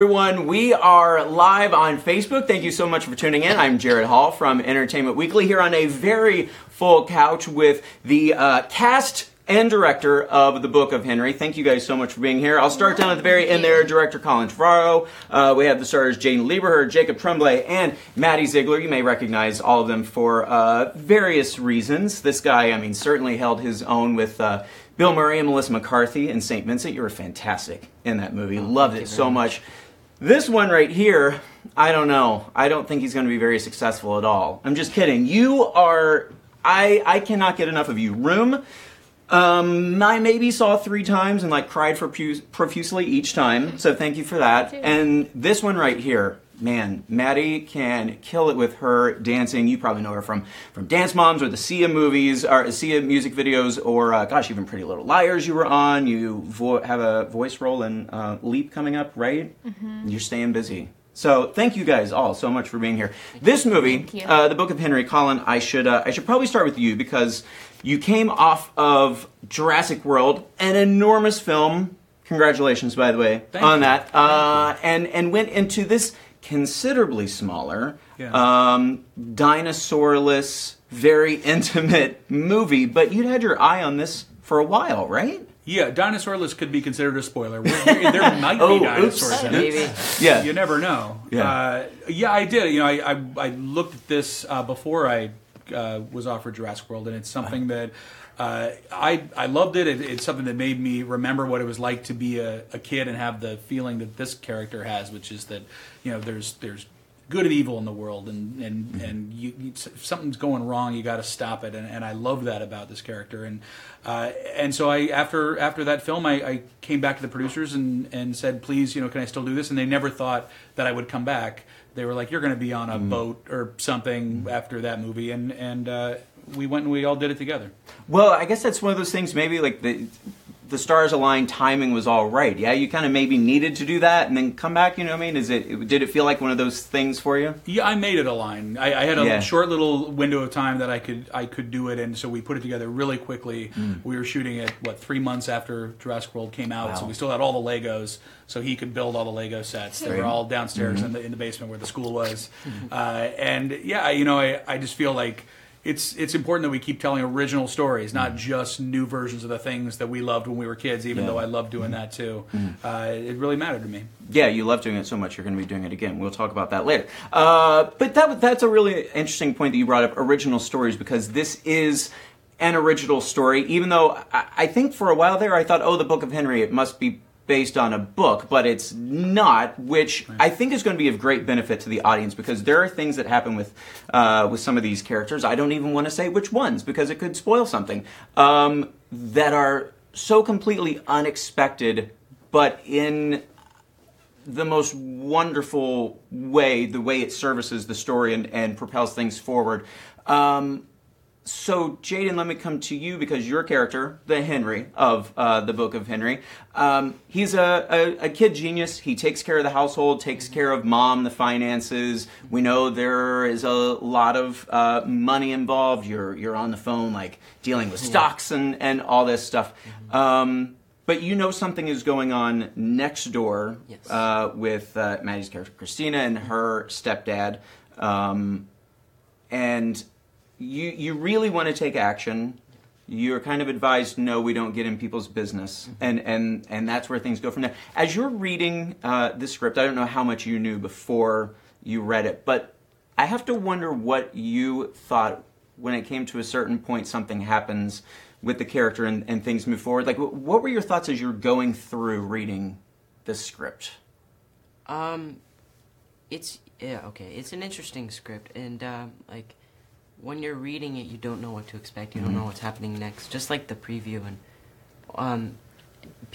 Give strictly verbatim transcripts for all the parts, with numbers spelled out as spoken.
Everyone, we are live on Facebook. Thank you so much for tuning in. I'm Jared Hall from Entertainment Weekly here on a very full couch with the uh, cast and director of The Book of Henry. Thank you guys so much for being here. I'll start down at the very end there. Director Colin Trevorrow. Uh, we have the stars Jaeden Lieberher, Jacob Tremblay, and Maddie Ziegler. You may recognize all of them for uh, various reasons. This guy, I mean, certainly held his own with Uh, Bill Murray and Melissa McCarthy in Saint Vincent. You were fantastic in that movie. Oh, Loved it so much. much. This one right here, I don't know. I don't think he's going to be very successful at all. I'm just kidding. You are... I, I cannot get enough of you. Room, um, I maybe saw three times and like cried profuse, profusely each time. So thank you for that. And this one right here. Man, Maddie can kill it with her dancing. You probably know her from, from Dance Moms or the Sia movies, or Sia music videos, or uh, gosh, even Pretty Little Liars you were on. You vo- have a voice role in uh, Leap coming up, right? Mm-hmm. You're staying busy. So thank you guys all so much for being here. This movie, uh, The Book of Henry, Colin, I should uh, I should probably start with you because you came off of Jurassic World, an enormous film. Congratulations, by the way, Thank on you. that. Uh, and, and went into this considerably smaller, yeah. um, dinosaur-less, very intimate movie, but you'd had your eye on this for a while, right? Yeah, dinosaur-less could be considered a spoiler. We're, we're, there might oh, be dinosaurs in it. Yeah. You never know. Yeah, uh, yeah I did. You know, I, I, I looked at this uh, before I uh, was offered Jurassic World, and it's something that uh, I I loved it. it. It's something that made me remember what it was like to be a, a kid and have the feeling that this character has, which is that, you know, there's there's good and evil in the world, and and mm-hmm. and you, you, if something's going wrong, you got to stop it. And, and I love that about this character. And uh, and so I after after that film, I, I came back to the producers and, and said, please, you know, can I still do this? And they never thought that I would come back. They were like, you're going to be on a mm-hmm. boat or something mm-hmm. after that movie. And and uh, we went and we all did it together. Well, I guess that's one of those things. Maybe like the. the stars aligned, timing was all right. Yeah, you kind of maybe needed to do that and then come back, you know what I mean? Is it? Did it feel like one of those things for you? Yeah, I made it align. I, I had a yeah. short little window of time that I could I could do it, and so we put it together really quickly. Mm. We were shooting it, what, three months after Jurassic World came out, wow. so we still had all the Legos, so he could build all the Lego sets. They were all downstairs mm-hmm. in, the, in the basement where the school was. Mm-hmm. Uh, and yeah, you know, I, I just feel like It's it's important that we keep telling original stories, not mm. just new versions of the things that we loved when we were kids, even yeah. though I loved doing mm. that too. Mm. Uh, it really mattered to me. Yeah, you love doing it so much, you're going to be doing it again. We'll talk about that later. Uh, but that that's a really interesting point that you brought up, original stories, because this is an original story, even though I, I think for a while there I thought, oh, The Book of Henry, it must be based on a book, but it's not, which I think is going to be of great benefit to the audience because there are things that happen with uh, with some of these characters. I don't even want to say which ones because it could spoil something um, that are so completely unexpected, but in the most wonderful way, the way it services the story and, and propels things forward. Um, So, Jaeden, let me come to you because your character, the Henry of uh, The Book of Henry, um, he's a, a, a kid genius. He takes care of the household, takes care of mom, the finances. We know there is a lot of uh, money involved. You're you're on the phone, like, dealing with stocks and, and all this stuff. Um, but you know something is going on next door yes. uh, with uh, Maddie's character, Christina, and her stepdad. Um, and... You you really want to take action. You're kind of advised, no, we don't get in people's business. And and, and that's where things go from there. As you're reading uh, this script, I don't know how much you knew before you read it, but I have to wonder what you thought when it came to a certain point something happens with the character and, and things move forward. Like, what were your thoughts as you're going through reading this script? Um, it's, yeah, okay. It's an interesting script, and, um, like... when you're reading it, you don't know what to expect. You don't know what's happening next. Just like the preview, and um,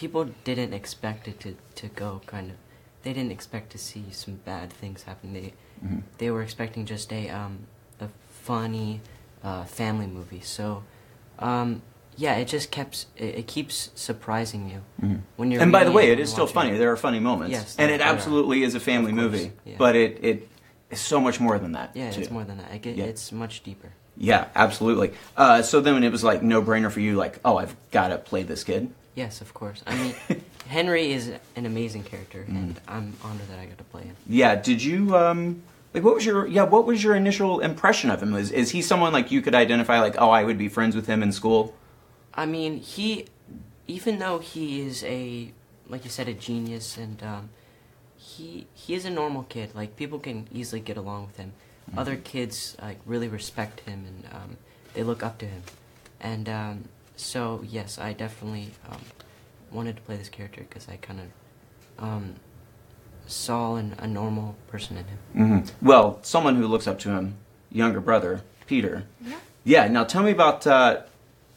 people didn't expect it to, to go, kind of. They didn't expect to see some bad things happen. They mm-hmm. they were expecting just a um, a funny uh, family movie. So um, yeah, it just kept it, it keeps surprising you mm-hmm. when you're. And by the way, it, it is still funny. It. There are funny moments. Yes, and it absolutely is a family movie. Yeah. But it. it It's so much more than that. Yeah, too. It's more than that. I get, yeah. It's much deeper. Yeah, absolutely. Uh, so then when it was like no-brainer for you, like, oh, I've got to play this kid. Yes, of course. I mean, Henry is an amazing character, mm. and I'm honored that I got to play him. Yeah. Did you um like what was your yeah what was your initial impression of him? Is is he someone like you could identify like, oh, I would be friends with him in school? I mean, he, even though he is a, like you said, a genius, and um, he he is a normal kid. Like, people can easily get along with him. Mm-hmm. Other kids like really respect him, and um, they look up to him. And um, so, yes, I definitely um, wanted to play this character because I kind of um, saw an, a normal person in him. Mm-hmm. Well, someone who looks up to him, younger brother, Peter. Yeah. Yeah. Now, tell me about Uh,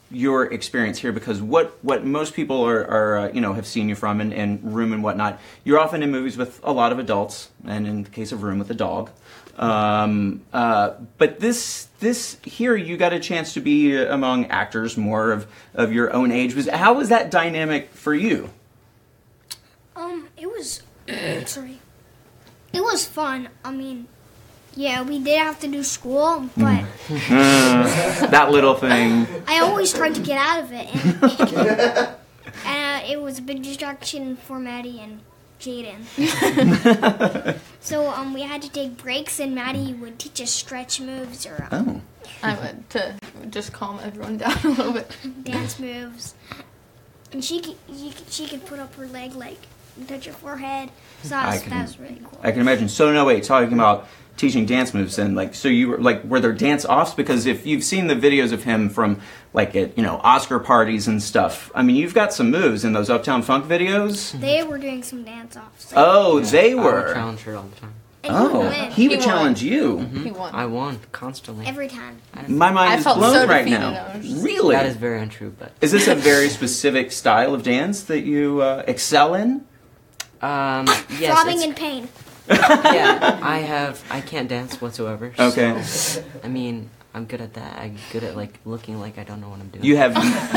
your experience here, because what, what most people are, are uh, you know, have seen you from in, in Room and whatnot, you're often in movies with a lot of adults, and in the case of Room, with a dog. Um, uh, but this this here, you got a chance to be among actors more of, of your own age. Was how was that dynamic for you? Um, it was sorry, it was fun. I mean, yeah, we did have to do school, but uh, that little thing. I always tried to get out of it, and, and uh, it was a big distraction for Maddie and Jaeden. So um, we had to take breaks, and Maddie would teach us stretch moves, or um, oh, I would to just calm everyone down a little bit. Dance moves, and she could, she could, she could put up her leg like and touch her forehead. So that was, can, that was really cool. I can imagine. So no, wait, talking about teaching dance moves, and like, so you were like, were there dance offs? Because if you've seen the videos of him from like at, you know, Oscar parties and stuff, I mean, you've got some moves in those Uptown Funk videos. They were doing some dance offs. Like, oh, yeah, they were. I would challenge her all the time. And oh, he would, he would he challenge won. You. Mm-hmm. He won. I won constantly. Every time. My mind I is blown so right now. Really? That is very untrue. But is this a very specific style of dance that you uh, excel in? Um, yes. Throbbing in pain. Yeah, I have, I can't dance whatsoever. Okay. So, I mean, I'm good at that. I'm good at, like, looking like I don't know what I'm doing. You have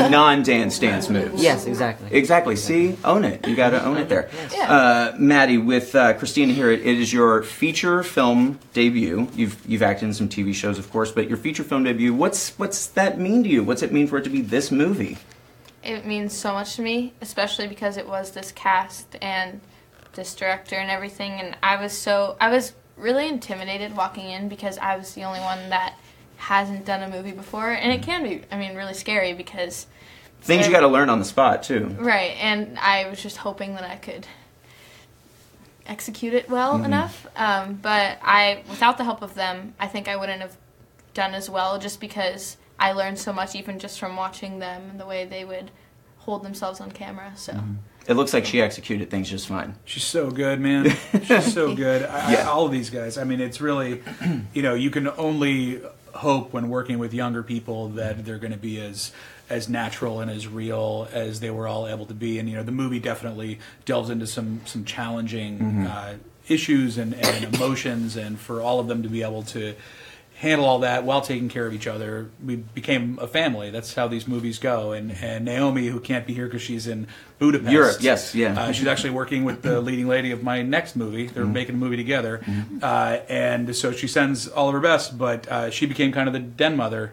non-dance dance moves. Yes, exactly. Exactly. exactly. See? Own it. You gotta own it there. Yes. Yeah. Uh, Maddie, with uh, Christina here, it is your feature film debut. You've you've acted in some T V shows, of course, but your feature film debut, what's what's that mean to you? What's it mean for it to be this movie? It means so much to me, especially because it was this cast and this director and everything, and I was so I was really intimidated walking in because I was the only one that hasn't done a movie before, and it can be, I mean, really scary because things you got to learn on the spot too. Right, and I was just hoping that I could execute it well mm-hmm. enough, um, but I without the help of them, I think I wouldn't have done as well, just because I learned so much even just from watching them and the way they would hold themselves on camera. So. Mm-hmm. It looks like she executed things just fine. She's so good, man. She's so good. I, yeah. I, all of these guys. I mean, it's really, you know, you can only hope when working with younger people that they're going to be as as natural and as real as they were all able to be. And, you know, the movie definitely delves into some, some challenging mm-hmm. uh, issues and, and emotions. And for all of them to be able to handle all that while taking care of each other. We became a family. That's how these movies go. And and Naomi, who can't be here because she's in Budapest. Europe, yes, yeah. Uh, she's actually working with the leading lady of my next movie. They're mm-hmm. making a movie together. Mm-hmm. Uh, and so she sends all of her best, but uh, she became kind of the den mother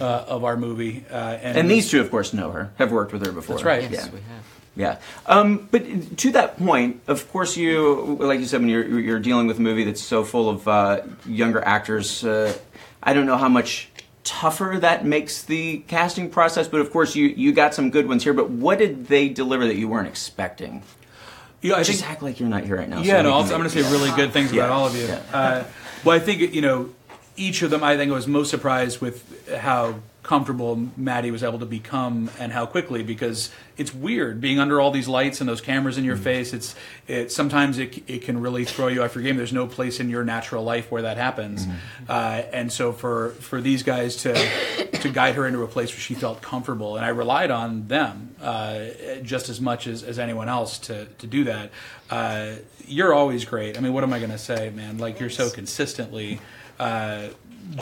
uh, of our movie. Uh, and, and these two, of course, know her, have worked with her before. That's right. Yes, yeah. we have. Yeah, um, but to that point, of course, you, like you said, when you're you're dealing with a movie that's so full of uh, younger actors, uh, I don't know how much tougher that makes the casting process. But of course, you you got some good ones here. But what did they deliver that you weren't expecting? Yeah, I just think, act like you're not here right now. Yeah, so no, I'll, I'm going to say really good things yeah. about all of you. Yeah. Uh, well, I think you know each of them. I think I was most surprised with how comfortable Maddie was able to become and how quickly, because it's weird being under all these lights and those cameras in your mm-hmm. face. It's it sometimes it it can really throw you off your game. There's no place in your natural life where that happens, mm-hmm. uh, and so for for these guys to to guide her into a place where she felt comfortable, and I relied on them uh, just as much as, as anyone else to to do that. Uh, you're always great. I mean, what am I going to say, man? Like, you're so consistently uh,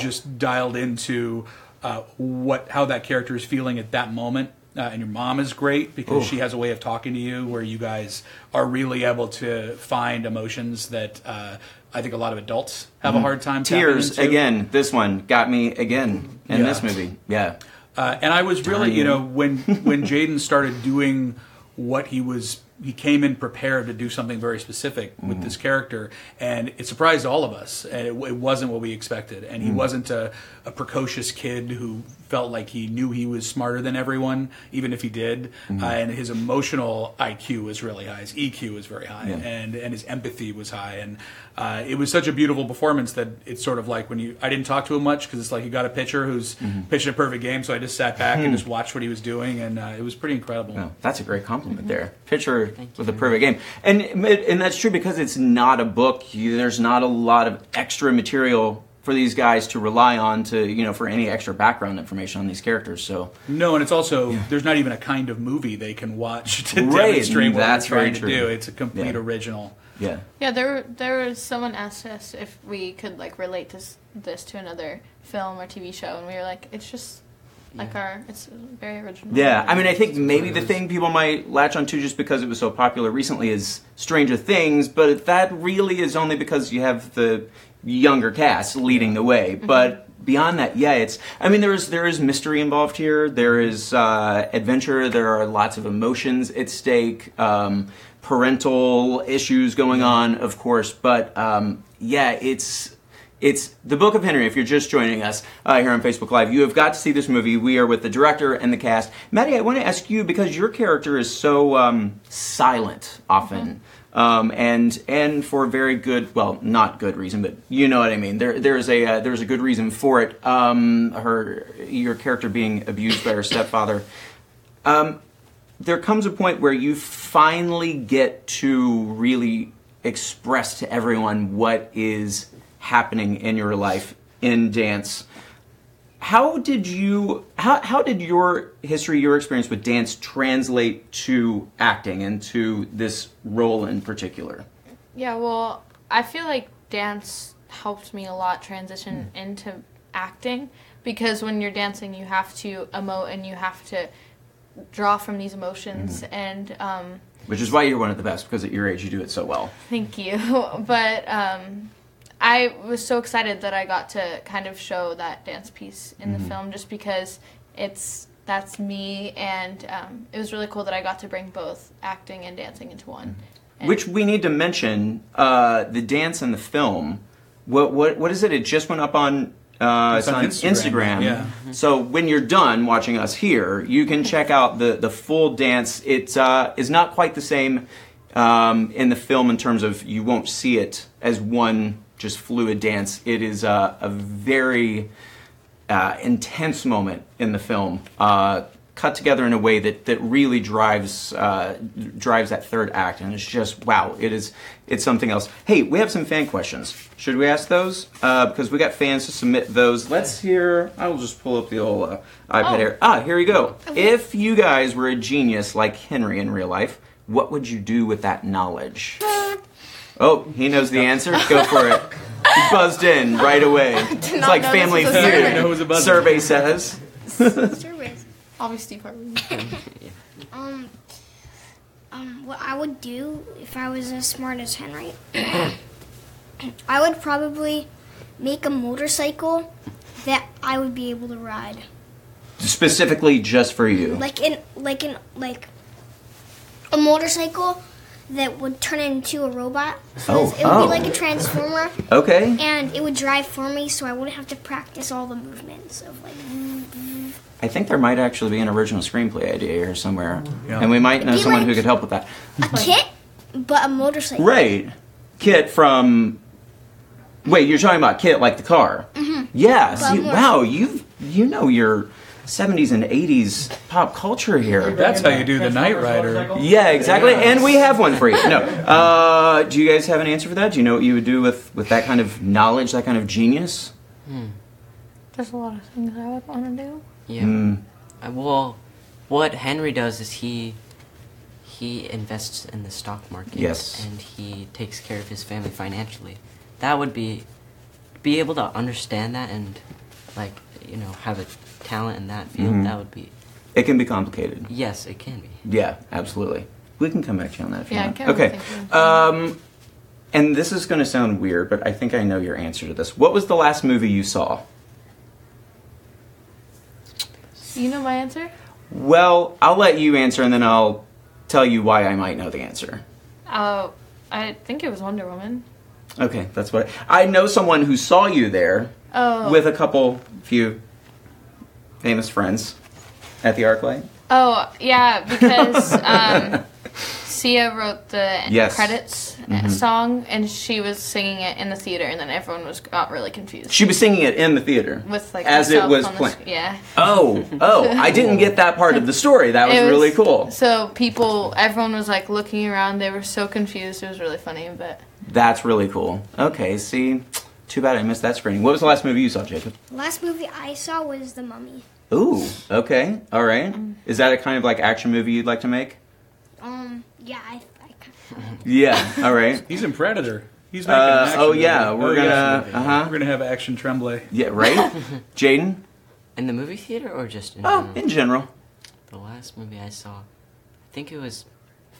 just dialed into Uh, what how that character is feeling at that moment, uh, and your mom is great because Ooh. She has a way of talking to you where you guys are really able to find emotions that uh, I think a lot of adults have mm-hmm. a hard time. Tears again. This one got me again in yeah. this movie. Yeah. Uh, and I was really, you know, when when Jaeden started doing what he was, he came in prepared to do something very specific with mm. this character, and it surprised all of us. And it, it wasn't what we expected. And he mm. wasn't a, a precocious kid who felt like he knew he was smarter than everyone, even if he did. Mm. Uh, and his emotional I Q was really high. His E Q was very high, yeah. and and his empathy was high. And uh, it was such a beautiful performance that it's sort of like when you. I didn't talk to him much because it's like you got a pitcher who's mm-hmm. pitching a perfect game. So I just sat back mm. and just watched what he was doing, and uh, it was pretty incredible. Oh, that's a great compliment mm-hmm. there, pitcher. With a perfect game, and and that's true because it's not a book. You, there's not a lot of extra material for these guys to rely on to you know for any extra background information on these characters. So no, and it's also yeah. there's not even a kind of movie they can watch to right. demonstrate what that's they're trying to true. do. It's a complete yeah. original. Yeah, yeah. There, there was someone asked us if we could like relate this this to another film or T V show, and we were like, it's just. Like our, it's very original. Yeah, I mean, I think maybe the thing people might latch onto just because it was so popular recently is Stranger Things, but that really is only because you have the younger cast leading the way. But beyond that, yeah, it's, I mean, there is there is mystery involved here, there is uh, adventure, there are lots of emotions at stake, um, parental issues going on, of course, but um, yeah, it's... It's The Book of Henry, if you're just joining us uh, here on Facebook Live. You have got to see this movie. We are with the director and the cast. Maddie, I want to ask you, because your character is so um, silent often, mm-hmm. um, and and for very good, well, not good reason, but you know what I mean. There There's a uh, there's a good reason for it, um, her your character being abused by her stepfather. Um, there comes a point where you finally get to really express to everyone what is... happening in your life in dance. How did you how how did your history, your experience with dance translate to acting and to this role in particular? Yeah, well, I feel like dance helped me a lot transition mm. into acting, because when you're dancing you have to emote and you have to draw from these emotions mm. and um which is why you're one of the best, because at your age you do it so well. Thank you. But um I was so excited that I got to kind of show that dance piece in mm-hmm. the film, just because it's that's me, and um, it was really cool that I got to bring both acting and dancing into one. And which we need to mention, uh, the dance in the film, what what what is it? It just went up on, uh, it's it's on, on Instagram. Instagram. Yeah. Mm-hmm. So when you're done watching us here, you can check out the, the full dance. It uh, is not quite the same um, in the film in terms of you won't see it as one... just fluid dance. It is a, a very uh, intense moment in the film, uh, cut together in a way that, that really drives uh, drives that third act, and it's just, wow, it is it's something else. Hey, we have some fan questions. Should we ask those? Uh, because we got fans to submit those. Let's hear, I'll just pull up the old uh, iPad here. Oh. Ah, here we go. Okay. If you guys were a genius like Henry in real life, what would you do with that knowledge? Oh, he knows the answer. Go for it. He buzzed in right away. It's like Family Feud. Survey says. Surveys. Obviously, Um, um, what I would do if I was as smart as Henry, I would probably make a motorcycle that I would be able to ride. Specifically, just for you. Like in, like in, like a motorcycle. That would turn into a robot. So oh, it would oh. be like a transformer. Okay. And it would drive for me, so I wouldn't have to practice all the movements of like. Mm-hmm. I think there might actually be an original screenplay idea here somewhere, yeah. and we might know someone like who could help with that. A Kit, but a motorcycle. Right, Kit from. Wait, you're talking about Kit like the car? Mm-hmm. Yeah. See, wow, you you know your. seventies and eighties pop culture here. That's how you do the Knight Rider. Yeah, exactly. And we have one for you. No. Uh, do you guys have an answer for that? Do you know what you would do with, with that kind of knowledge, that kind of genius? Hmm. There's a lot of things I would want to do. Yeah. Mm. Uh, well, what Henry does is he he invests in the stock market. Yes. And he takes care of his family financially. That would be, be able to understand that and, like, you know, have a talent in that field, mm-hmm. that would be... It can be complicated. Yes, it can be. Yeah, absolutely. We can come back to you on that if yeah, you want. I can okay. Um, and this is going to sound weird, but I think I know your answer to this. What was the last movie you saw? Do you know my answer? Well, I'll let you answer, and then I'll tell you why I might know the answer. Uh, I think it was Wonder Woman. Okay, that's what... I, I know someone who saw you there oh. with a couple, few famous friends at the ArcLight. Oh, yeah, because um, Sia wrote the yes. credits mm-hmm. song, and she was singing it in the theater, and then everyone was got really confused. She was singing it in the theater? With, like, as it was playing. Yeah. Oh, oh, I didn't get that part of the story. That was, was really cool. So people, everyone was, like, looking around. They were so confused. It was really funny, but... That's really cool. Okay, see, too bad I missed that screening. What was the last movie you saw, Jacob? The last movie I saw was The Mummy. Ooh, okay, all right. Is that a kind of like action movie you'd like to make? Um, yeah, I, I kind of. Yeah, all right. He's in Predator. He's making uh, an action. Oh yeah, movie. we're oh, gonna. Yeah. Uh huh. We're gonna have action Tremblay. Yeah, right. Jaeden, in the movie theater or just in oh, general? in general. The last movie I saw, I think it was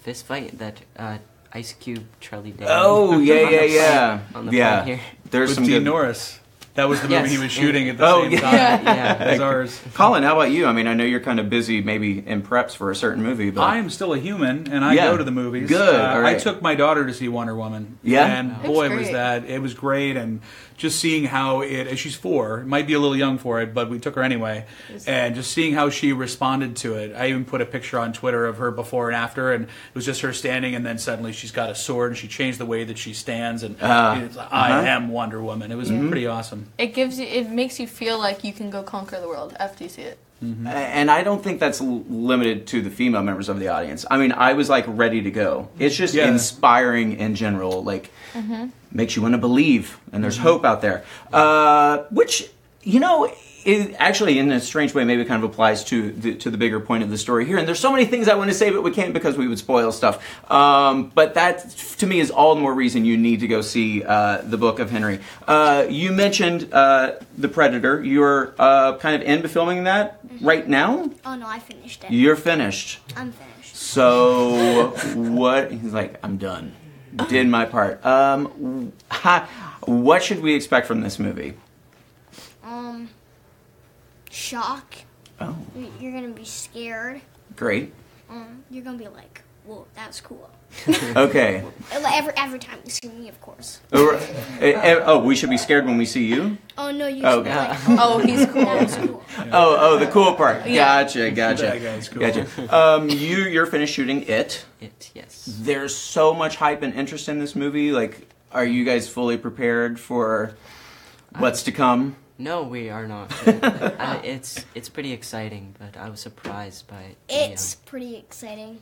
Fist Fight. That. Uh, Ice Cube, Charlie Day. Oh, yeah, yeah, yeah. On the yeah. here. There's With some Dean good... Norris. That was the movie yes. he was shooting at the oh, same yeah. time yeah. as ours. Colin, how about you? I mean, I know you're kind of busy maybe in preps for a certain movie, but... I am still a human, and I yeah. go to the movies. Good, uh, all right. I took my daughter to see Wonder Woman. Yeah? And That's boy, great. was that. It was great, and just seeing how it... She's four. Might be a little young for it, but we took her anyway. And just seeing how she responded to it. I even put a picture on Twitter of her before and after, and it was just her standing, and then suddenly she's got a sword, and she changed the way that she stands, and uh, it's like, I uh-huh. am Wonder Woman. It was mm-hmm. pretty awesome. It gives you, it makes you feel like you can go conquer the world after you see it. Mm-hmm. And I don't think that's l- limited to the female members of the audience. I mean, I was like ready to go. It's just yeah. inspiring in general. Like, mm-hmm. makes you want to believe, and there's mm-hmm. hope out there. Uh, which, you know, it actually in a strange way maybe kind of applies to the, to the bigger point of the story here. And there's so many things I want to say, but we can't because we would spoil stuff. Um, but that, to me, is all the more reason you need to go see uh, The Book of Henry. Uh, you mentioned uh, The Predator. You're uh, kind of in filming that mm-hmm. right now? Oh, no, I finished it. You're finished? I'm finished. So what? He's like, I'm done. Did my part. Um, ha, what should we expect from this movie? Um... Shock. Oh. You're gonna be scared. Great. Um, you're gonna be like, "Whoa, that's cool." Okay. Every every time you see me, of course. Oh, oh, we should be scared when we see you. Oh no, you. Oh, should yeah. be like, oh, he's cool. That's cool. Yeah. Oh, oh, the cool part. Yeah. Gotcha, gotcha. That guy's cool. Gotcha. Um, you you're finished shooting it. It yes. There's so much hype and interest in this movie. Like, are you guys fully prepared for what's to come? No, we are not. uh, it's it's pretty exciting, but I was surprised by it. It's yeah. pretty exciting.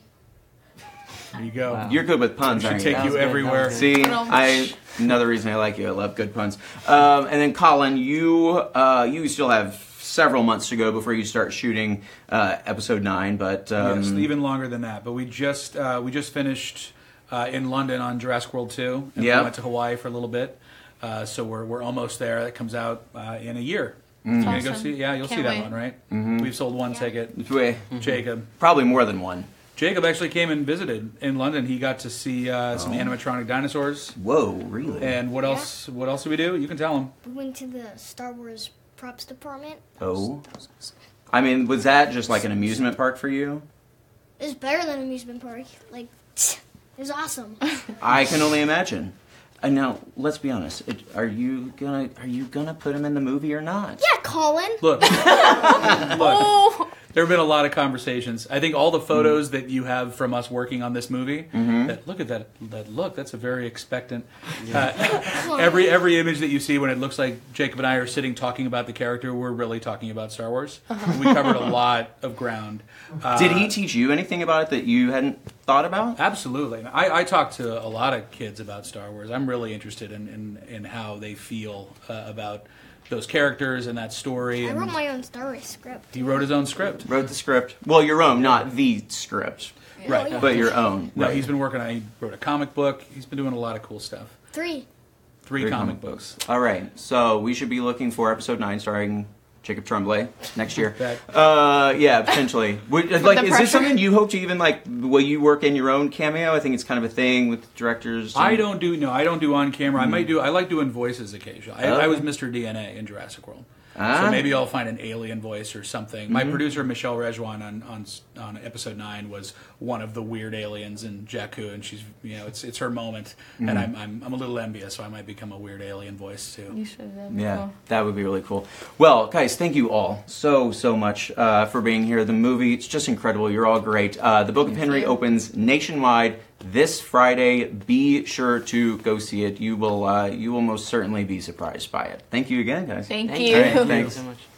There you go. Wow. You're good with puns, should aren't you? Should take you everywhere. See, I another reason I like you. I love good puns. Um, and then Colin, you uh, you still have several months to go before you start shooting uh, episode nine, but um, yes, even longer than that. But we just uh, we just finished uh, in London on Jurassic World two, and yep. we went to Hawaii for a little bit. Uh, so we're we're almost there. That comes out uh, in a year. Mm. Awesome. Go see, yeah, you'll Can't see that wait. one, right? Mm-hmm. We've sold one yeah. ticket. Mm-hmm. Jacob. Probably more than one. Jacob actually came and visited in London. He got to see uh, some oh. animatronic dinosaurs. Whoa, really? And what yeah. else? What else did we do? You can tell him. We went to the Star Wars props department. That was, oh. That was awesome. I mean, was that just like an amusement park for you? It was better than an amusement park. Like, it was awesome. I can only imagine. Now, let's be honest. Are you gonna are you gonna put him in the movie or not? Yeah, Colin. Look, look. Oh. There have been a lot of conversations. I think all the photos mm-hmm. that you have from us working on this movie. Mm-hmm. That, look at that that look. That's a very expectant. Yeah. Uh, every every image that you see when it looks like Jacob and I are sitting talking about the character, we're really talking about Star Wars. Uh-huh. We covered a lot of ground. Uh, Did he teach you anything about it that you hadn't thought about? Absolutely. I, I talk to a lot of kids about Star Wars. I'm really interested in, in, in how they feel uh, about those characters and that story. I wrote my own Star Wars script. He wrote his own script. Wrote the script. Well, your own, not the script. Yeah. Right. Oh, yeah. But your own. Right. No, he's been working on, he wrote a comic book. He's been doing a lot of cool stuff. Three. Three, Three comic, comic books. books. All right. So we should be looking for episode nine starring Jacob Tremblay next year. Uh, yeah, potentially. Would, like, is this something you hope to even like? Will you work in your own cameo? I think it's kind of a thing with directors. And... I don't do no. I don't do on camera. Mm-hmm. I might do. I like doing voices occasionally. Okay. I, I was Mister D N A in Jurassic World. Ah. So maybe I'll find an alien voice or something. Mm-hmm. My producer, Michelle Rejwan, on, on on episode nine was one of the weird aliens in Jakku, and she's, you know, it's it's her moment, mm-hmm. and I'm, I'm I'm a little envious, so I might become a weird alien voice too. You should. Yeah, cool. That would be really cool. Well, guys, thank you all so so much uh, for being here. The movie, it's just incredible. You're all great. Uh, the Book of Henry opens nationwide this Friday. Be sure to go see it. You will uh, you will most certainly be surprised by it. Thank you again, guys. Thank, Thank you. you. Right, thanks. Thank you so much.